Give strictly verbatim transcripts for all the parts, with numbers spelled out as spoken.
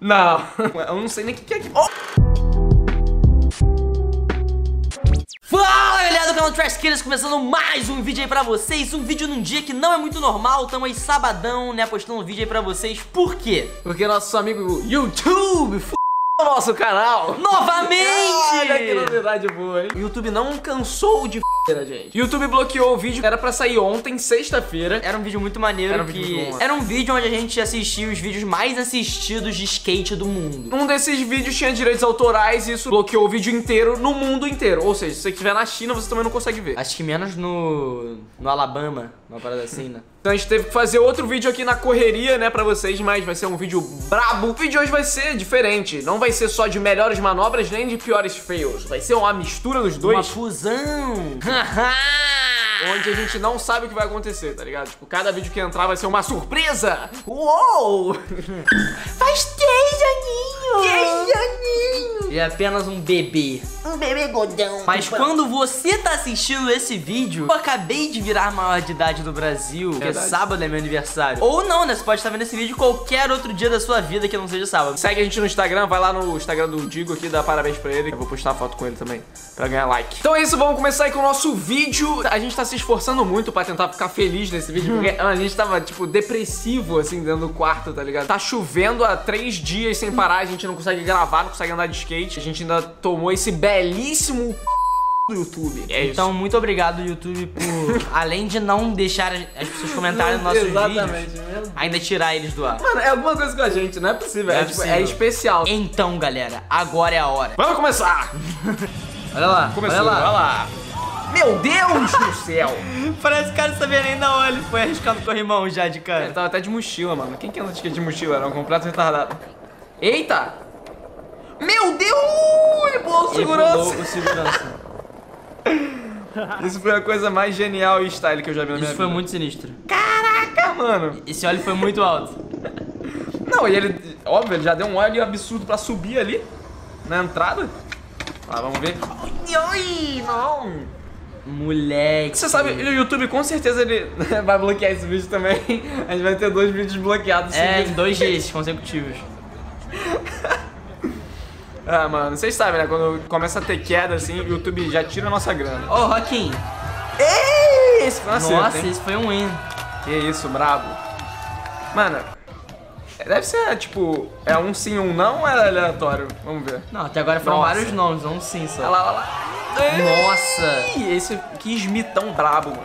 Não, eu não sei nem o que é que... Fala, galera do canal Trash Killers, começando mais um vídeo aí pra vocês. Um vídeo num dia que não é muito normal. Tamo aí sabadão, né, postando um vídeo aí pra vocês. Por quê? Porque nosso amigo YouTube f... o nosso canal novamente. Olha que novidade boa, hein? O YouTube não cansou de f***, gente. O YouTube bloqueou o vídeo, era pra sair ontem, sexta-feira. Era um vídeo muito maneiro, era um, que... vídeo muito bom, era um vídeo onde a gente assistia os vídeos mais assistidos de skate do mundo. Um desses vídeos tinha direitos autorais e isso bloqueou o vídeo inteiro no mundo inteiro. Ou seja, se você estiver na China, você também não consegue ver. Acho que menos no... no Alabama, uma parada assim, né? Então a gente teve que fazer outro vídeo aqui na correria, né, pra vocês, mas vai ser um vídeo brabo. O vídeo de hoje vai ser diferente, não vai ser só de melhores manobras nem de piores fails. Vai ser uma mistura dos dois. Uma fusão. Onde a gente não sabe o que vai acontecer, tá ligado? Tipo, cada vídeo que entrar vai ser uma surpresa. Uou! Faz três aninhos. Três aninhos. E é apenas um bebê. Um bebê godão. Mas quando você tá assistindo esse vídeo, eu acabei de virar maior de idade do Brasil. Porque sábado é meu aniversário. Ou não, né? Você pode estar vendo esse vídeo qualquer outro dia da sua vida que não seja sábado. Segue a gente no Instagram, vai lá no Instagram do Diego aqui, dá parabéns pra ele. Eu vou postar foto com ele também, pra ganhar like. Então é isso, vamos começar aí com o nosso vídeo. A gente tá se esforçando muito pra tentar ficar feliz nesse vídeo, porque a gente tava, tipo, depressivo, assim, dentro do quarto, tá ligado? Tá chovendo há três dias sem parar, a gente não consegue gravar, não consegue andar de skate. A gente ainda tomou esse belíssimo c... do YouTube. É isso. Então, muito obrigado, YouTube, por, além de não deixar as pessoas comentarem nos nossos exatamente, vídeos, mesmo. Ainda tirar eles do ar. Mano, é alguma coisa com a gente, não é possível, é, é, possível. Tipo, é especial. Então, galera, agora é a hora. Vamos começar! Olha lá, começou, olha lá, olha lá. Meu Deus do céu! Parece que o cara sabia nem da hora, ele foi arriscando o corrimão já de cara. Ele tava até de mochila, mano. Quem que anda de mochila? Era um completo retardado. Eita! Meu Deus! Ele pulou o segurança. Ele o segurança. Isso foi a coisa mais genial e style que eu já vi na minha vida. Isso foi muito sinistro. Caraca, mano! Esse óleo foi muito alto. Não, e ele... Óbvio, ele já deu um óleo absurdo pra subir ali, na entrada. Ah, vamos ver. Ai, não! Moleque. Você sabe, o YouTube com certeza ele vai bloquear esse vídeo também. A gente vai ter dois vídeos bloqueados. É, em dois dias consecutivos. Ah, mano, vocês sabem, né? Quando começa a ter queda, assim, o YouTube já tira a nossa grana. Ô, oh, Roquinho. Ei, esse foi um acerto, nossa, hein? Esse foi um win. Que isso, brabo. Mano, deve ser, tipo, é um sim, um não ou é aleatório? Vamos ver. Não, até agora foram nossa. Vários nomes, um sim só. Olha lá, olha lá. Nossa! Esse, que esmitão brabo, mano.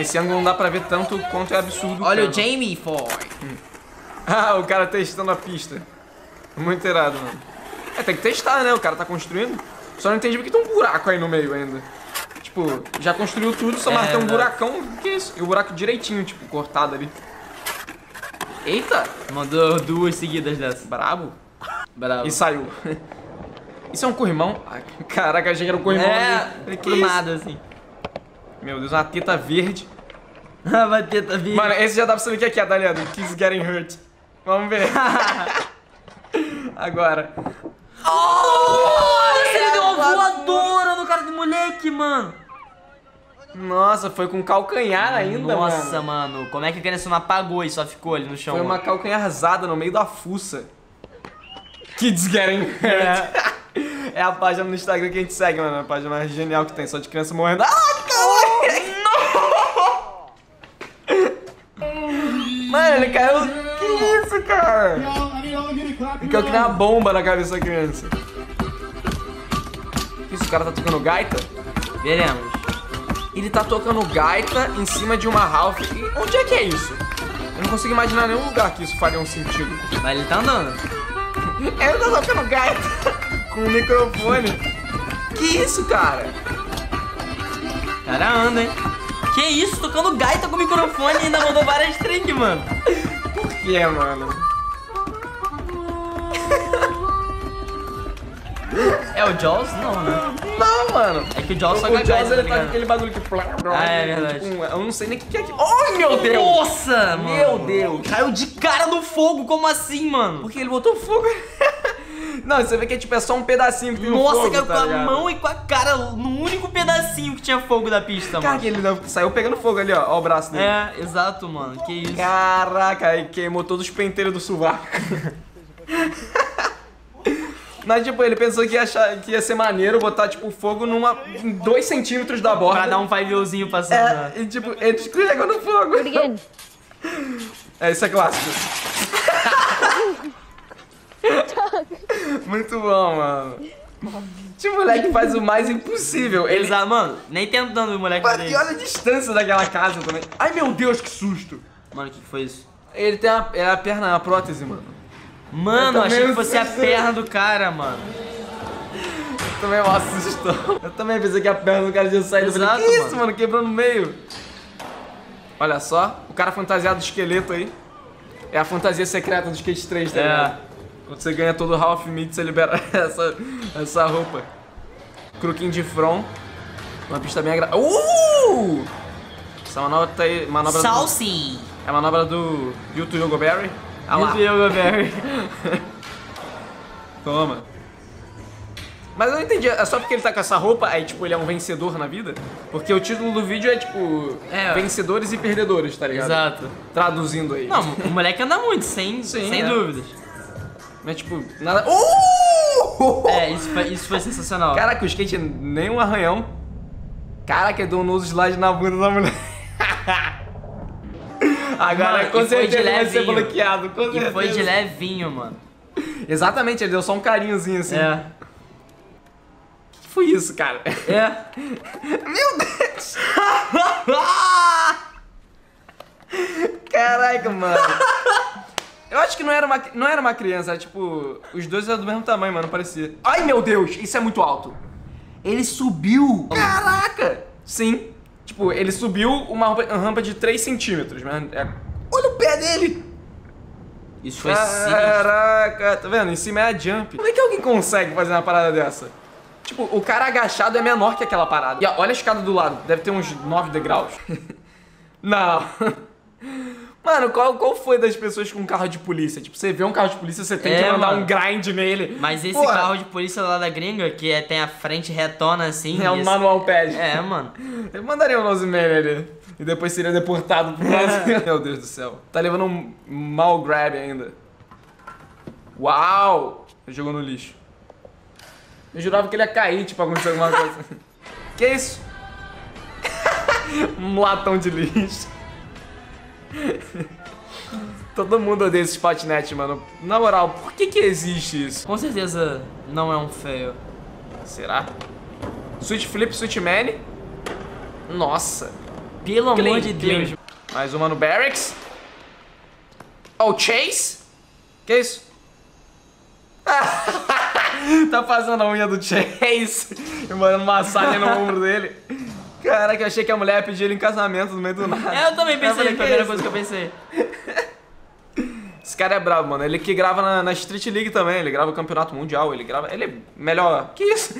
Esse ângulo não dá pra ver tanto quanto é absurdo. Olha o Jamie Foy. Hum. Ah, o cara testando a pista. Muito irado, mano. É, tem que testar, né? O cara tá construindo. Só não entendi porque tem um buraco aí no meio ainda. Tipo, já construiu tudo, só é, marcou um buracão. Que é isso? E o buraco direitinho, tipo, cortado ali. Eita! Mandou duas seguidas dessa. Brabo? Brabo. E saiu. Isso é um corrimão? Caraca, achei que era um corrimão. É, ali. Que nada assim. Meu Deus, uma teta verde. Ah, uma teta verde. Mano, esse já dá pra saber o que é que é, tá ligado? Kids getting hurt. Vamos ver. Agora. Nossa, ele deu uma voadora no cara do moleque, mano. Nossa, foi com calcanhar ainda, nossa, mano. Nossa, mano. Como é que a criança não apagou e só ficou ali no chão? Foi uma calcanharzada no meio da fuça. Kids getting hurt. É. É a página no Instagram que a gente segue, mano. É a página mais genial que tem, só de criança morrendo. Ah, calma! Mano, ele caiu. Que isso, cara? Ele quer criar uma bomba na cabeça da criança. Que isso, o cara tá tocando gaita? Veremos. Ele tá tocando gaita em cima de uma half. E onde é que é isso? Eu não consigo imaginar nenhum lugar que isso faria um sentido. Mas ele tá andando. Ele tá tocando gaita. Com o microfone. Que isso, cara? O cara anda, hein? Que isso? Tocando gaita com o microfone e ainda mandou várias tricks, mano. Por que, mano? É o Jaws? Não, né? Não, mano. É que o Jaws só o, o Jaws ele tá com aquele bagulho que... Ah, é verdade. Tipo, eu não sei nem o que é que... Ai, meu Deus! Nossa, mano. Meu Deus. Caiu de cara no fogo, como assim, mano? Porque ele botou fogo... Não, você vê que é tipo, é só um pedacinho que tem Nossa, fogo, caiu tá com ligado? a mão e com a cara no único pedacinho que tinha fogo da pista, mano. Caraca, ele saiu pegando fogo ali, ó, ó o braço dele. É, exato, mano, que isso. Caraca, aí queimou todos os penteiros do sovaco. Mas, tipo, ele pensou que ia, achar, que ia ser maneiro botar, tipo, fogo numa, em dois centímetros da borda. Pra dar um pavilhãozinho passando. É, e, tipo, ele escorregou no fogo. É, isso é clássico. Muito bom, mano. Tipo, o moleque faz o mais impossível. Eles, ah, mano, nem tentando o moleque fazer. E olha a distância daquela casa também. Ai, meu Deus, que susto. Mano, o que, que foi isso? Ele tem uma, é a perna, uma prótese, mano. Mano, eu achei que fosse a perna do cara, mano. Eu também me assustou. Eu também pensei que a perna do cara tinha saído. Exato, falei, que mano. isso, mano? Quebrou no meio. Olha só, o cara fantasiado de esqueleto aí. É a fantasia secreta do Skate três, tá ligado? É. Quando você ganha todo o Half Meat, você libera essa, essa roupa. Croquinho de front. Uma pista bem agradável. Uh! Essa manobra tá aí. Manobra Salsi. Do... É a manobra do Diego Guerra. Ah Diego Guerra. Toma. Mas eu não entendi, é só porque ele tá com essa roupa, aí tipo, ele é um vencedor na vida? Porque o título do vídeo é tipo, é, vencedores e perdedores, tá ligado? Exato. Traduzindo aí. Não, o moleque anda muito, sem, Sim, sem é. dúvidas. Mas tipo, nada... Uh! É, isso foi, isso foi sensacional. Caraca, o skate é nem um arranhão. Caraca, deu um nose slide na bunda da mulher. Agora, mano, com certeza vai ser bloqueado. Com certeza. E foi de levinho, mano. Exatamente, ele deu só um carinhozinho assim. É. O que foi isso, cara? É. Meu Deus! Caraca, mano. Eu acho que não era uma, não era uma criança, era tipo... Os dois eram do mesmo tamanho, mano, parecia. Ai, meu Deus! Isso é muito alto. Ele subiu. Caraca! Sim. Tipo, ele subiu uma rampa de três centímetros, mano. É... Olha o pé dele! Isso foi sinistro. Caraca, tá vendo? Em cima é a jump. Como é que alguém consegue fazer uma parada dessa? Tipo, o cara agachado é menor que aquela parada. E olha a escada do lado, deve ter uns nove degraus. Não. Mano, qual, qual foi das pessoas com um carro de polícia? Tipo, você vê um carro de polícia, você tem é, que mandar mano. um grind nele. Mas esse Porra. carro de polícia lá da gringa, que é, tem a frente retona assim... É um esse... manual pad. É, mano. Eu mandaria um nose mail ali. E depois seria deportado pro Brasil. Meu Deus do céu. Tá levando um mal grab ainda. Uau! Ele jogou no lixo. Eu jurava que ele ia cair, tipo, acontecer alguma coisa. Que isso? Um latão de lixo. Todo mundo odeia esses patinetes, mano. Na moral, por que que existe isso? Com certeza não é um fail. Será? Switch flip, switch man. Nossa. Pelo clean, amor de clean. Deus. Mais uma no barracks. Oh, chase? Que isso? Tá fazendo a unha do Chase e mandando massagem no ombro dele. Caraca, eu achei que a mulher ia pedir ele em casamento no meio do nada. É, eu também pensei, eu falei, a primeira coisa que eu pensei. Esse cara é brabo, mano. Ele que grava na, na Street League também, ele grava o campeonato mundial, ele grava... Ele é melhor... Que isso?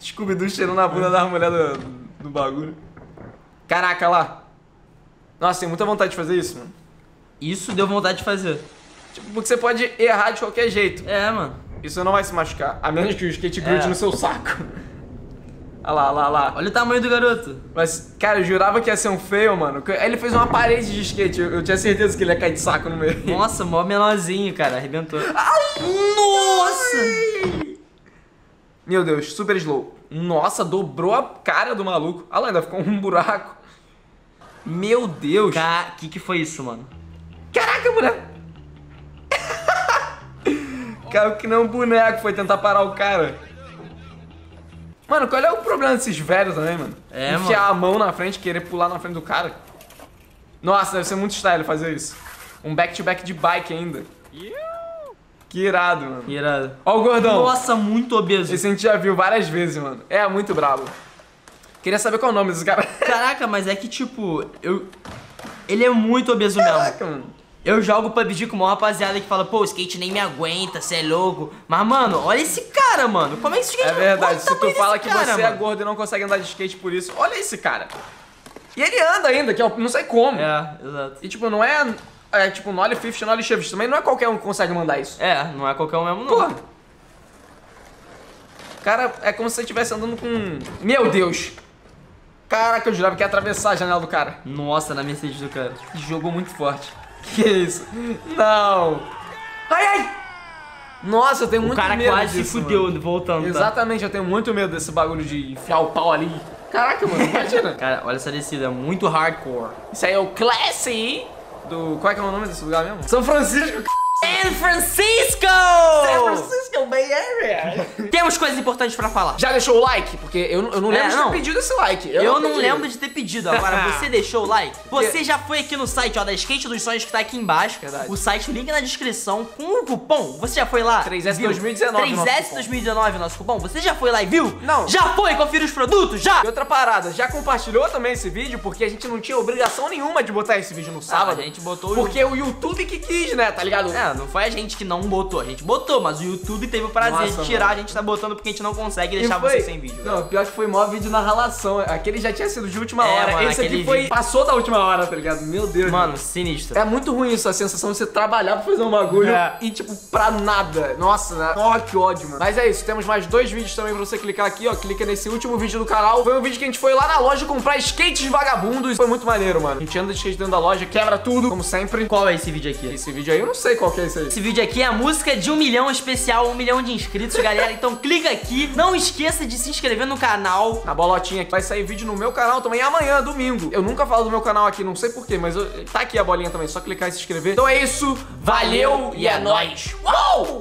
Scooby-Doo cheirando na bunda da mulher do, do bagulho. Caraca, lá. Nossa, tem muita vontade de fazer isso, mano. Isso deu vontade de fazer. Tipo, porque você pode errar de qualquer jeito. É, mano. Isso não vai se machucar, a menos que o skate grude é. no seu saco. Olha lá, olha lá. Olha o tamanho do garoto. Mas, cara, eu jurava que ia ser um fail, mano. Ele fez uma parede de skate. Eu, eu tinha certeza que ele ia cair de saco no meio. Nossa, mó menorzinho, cara. Arrebentou. Ai, nossa! Ai. Meu Deus, super slow. Nossa, dobrou a cara do maluco. Olha lá, ainda ficou um buraco. Meu Deus. Ca... Que que foi isso, mano? Caraca, moleque. Caiu que nem um boneco. Foi tentar parar o cara. Mano, qual é o problema desses velhos também, mano? É, Enfiar mano. a mão na frente, querer pular na frente do cara. Nossa, deve ser muito style fazer isso. Um back-to-back de bike ainda. Que irado, mano. Que irado. Ó o gordão. Nossa, muito obeso. Esse a gente já viu várias vezes, mano. É, muito brabo. Queria saber qual é o nome desse cara. Caraca, mas é que, tipo, eu... Ele é muito obeso mesmo. Caraca, mano. Eu jogo P U B G com uma rapaziada que fala, pô, o skate nem me aguenta, você é louco. Mas, mano, olha esse cara, mano. Como é que esse skate... É verdade, se tu fala que cara, você mano. é gordo e não consegue andar de skate por isso, olha esse cara. E ele anda ainda, que eu não sei como. É, exato. E, tipo, não é É tipo Nolly Fifth, Nolly Shift. Também não é qualquer um que consegue mandar isso. É, não é qualquer um mesmo, não. Pô. Cara, é como se você estivesse andando com... Meu Deus! Caraca, eu jurava que ia atravessar a janela do cara. Nossa, na Mercedes do cara. Jogou muito forte. Que isso? Não! Ai, ai! Nossa, eu tenho o muito medo disso. O cara quase se fudeu, mano, voltando. Exatamente, tá? Eu tenho muito medo desse bagulho de enfiar o pau ali. Caraca, mano, imagina. Cara, olha essa descida, é muito hardcore. Isso aí é o Classy do... Qual é que é o nome desse lugar mesmo? São Francisco, c... San Francisco! San Francisco Bay Area! Temos coisas importantes pra falar. Já deixou o like? Porque eu, eu não lembro é, de não. ter pedido esse like. Eu, eu não, não lembro de ter pedido. Agora, você deixou o like? Você já foi aqui no site, ó, da Skate dos Sonhos, que tá aqui embaixo. Verdade. O site, o link na descrição, com o cupom. Você já foi lá? três S dois mil e dezenove. três S dois mil e dezenove, nosso cupom. Você já foi lá e viu? Não. Já foi? Confira os produtos? Já! E outra parada, já compartilhou também esse vídeo? Porque a gente não tinha obrigação nenhuma de botar esse vídeo no sábado. Ah, a gente botou. Porque o YouTube que quis, né? Tá ligado? É. Não foi a gente que não botou, a gente botou, mas o YouTube teve o prazer Nossa, de tirar, mano. A gente tá botando porque a gente não consegue deixar foi... você sem vídeo. Não, o pior que foi o maior vídeo na ralação. Aquele já tinha sido de última é, hora. Mano, esse aqui foi. Vídeo... Passou da última hora, tá ligado? Meu Deus. Mano, Deus. Sinistro. É muito ruim isso, a sensação de você trabalhar pra fazer um bagulho é. e, tipo, pra nada. Nossa, né? Oh, que ódio, mano. Mas é isso, temos mais dois vídeos também pra você clicar aqui, ó. Clica nesse último vídeo do canal. Foi um vídeo que a gente foi lá na loja comprar skates vagabundos. Foi muito maneiro, mano. A gente anda de skate dentro da loja, quebra tudo, como sempre. Qual é esse vídeo aqui? Esse vídeo aí eu não sei qual que é. Esse vídeo aqui é a música de um milhão especial, um milhão de inscritos, galera. Então clica aqui, não esqueça de se inscrever no canal. Na bolotinha aqui, vai sair vídeo no meu canal também amanhã, domingo. Eu nunca falo do meu canal aqui, não sei porquê, mas eu... tá aqui a bolinha também, só clicar e se inscrever. Então é isso, valeu e é nóis. Uou!